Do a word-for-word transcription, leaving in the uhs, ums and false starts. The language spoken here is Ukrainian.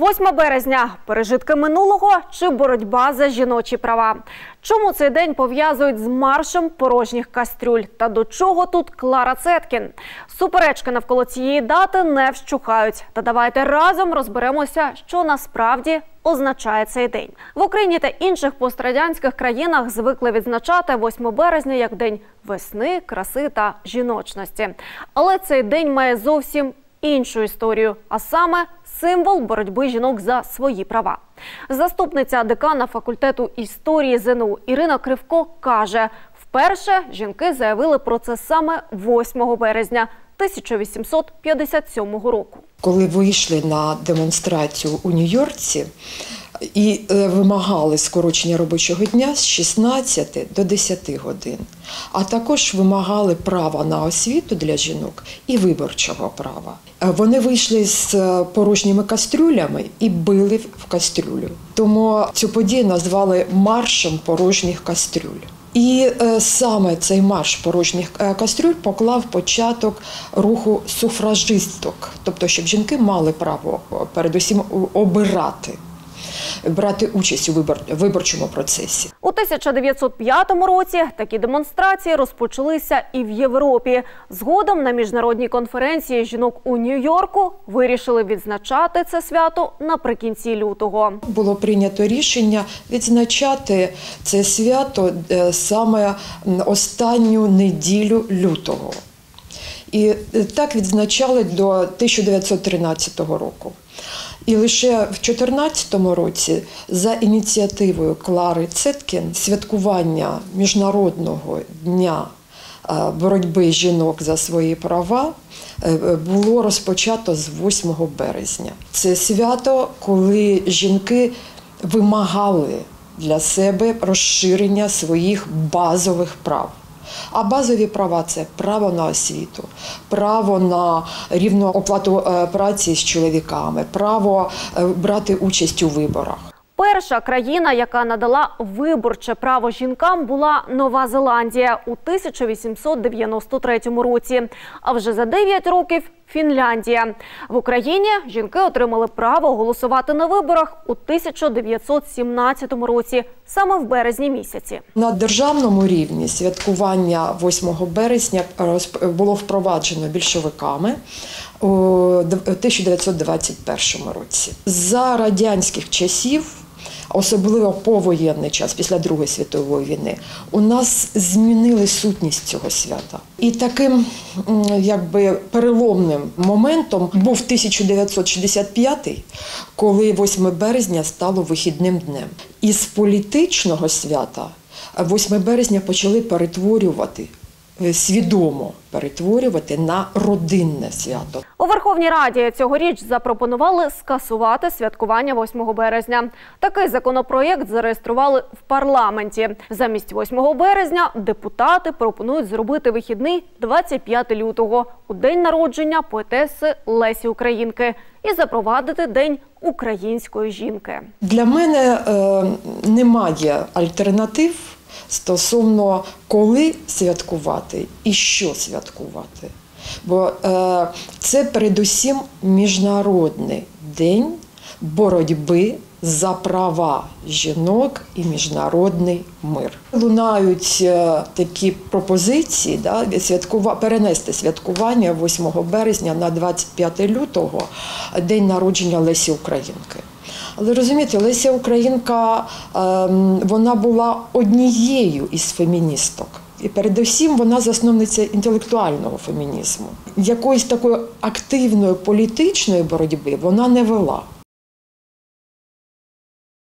восьме березня. Пережитки минулого чи боротьба за жіночі права? Чому цей день пов'язують з маршем порожніх кастрюль? Та до чого тут Клара Цеткін? Суперечки навколо цієї дати не вщухають. Та давайте разом розберемося, що насправді означає цей день. В Україні та інших пострадянських країнах звикли відзначати восьме березня як День весни, краси та жіночності. Але цей день має зовсім іншу історію, а саме символ боротьби жінок за свої права. Заступниця декана факультету історії ЗНУ Ірина Кривко каже, вперше жінки заявили про це саме восьме березня тисяча вісімсот п'ятдесят сьомого року. Коли вийшли на демонстрацію у Нью-Йорці і вимагали скорочення робочого дня з шістнадцяти до десяти годин, а також вимагали права на освіту для жінок і виборчого права. Вони вийшли з порожніми кастрюлями і били в кастрюлю. Тому цю подію назвали «маршем порожніх кастрюль». І саме цей марш порожніх кастрюль поклав початок руху суфражисток, тобто щоб жінки мали право передусім обирати, брати участь у виборчому процесі. У тисяча дев'ятсот п'ятому році такі демонстрації розпочалися і в Європі. Згодом на міжнародній конференції жінок у Нью-Йорку вирішили відзначати це свято наприкінці лютого. Було прийнято рішення відзначати це свято саме останню неділю лютого. І так відзначали до тисяча дев'ятсот тринадцятого року. І лише в дві тисячі чотирнадцятому році за ініціативою Клари Цеткін святкування Міжнародного дня боротьби жінок за свої права було розпочато з восьмого березня. Це свято, коли жінки вимагали для себе розширення своїх базових прав. А базові права – це право на освіту, право на рівну оплату праці з чоловіками, право брати участь у виборах. Перша країна, яка надала виборче право жінкам, була Нова Зеландія у тисяча вісімсот дев'яносто третьому році, а вже за дев'ять років – Фінляндія. В Україні жінки отримали право голосувати на виборах у тисяча дев'ятсот сімнадцятому році, саме в березні місяці. На державному рівні святкування восьмого березня було впроваджено більшовиками у тисяча дев'ятсот двадцять першому році. За радянських часів, особливо повоєнний час, після Другої світової війни, у нас змінили сутність цього свята. І таким, якби, переломним моментом був тисяча дев'ятсот шістдесят п'ятий, коли восьме березня стало вихідним днем. Із політичного свята восьме березня почали перетворювати, свідомо перетворювати на родинне свято. У Верховній Раді цьогоріч запропонували скасувати святкування восьмого березня. Такий законопроєкт зареєстрували в парламенті. Замість восьмого березня депутати пропонують зробити вихідний двадцять п'яте лютого, у день народження поетеси Лесі Українки, і запровадити День української жінки. Для мене е, немає альтернатив стосовно коли святкувати і що святкувати. Бо е, це передусім Міжнародний день боротьби за права жінок і міжнародний мир. Лунають е, такі пропозиції, да, святкува... перенести святкування восьмого березня на двадцять п'яте лютого, день народження Лесі Українки. Але розумієте, Леся Українка, вона була однією із феміністок. І передусім вона засновниця інтелектуального фемінізму. Якоїсь такої активної політичної боротьби вона не вела.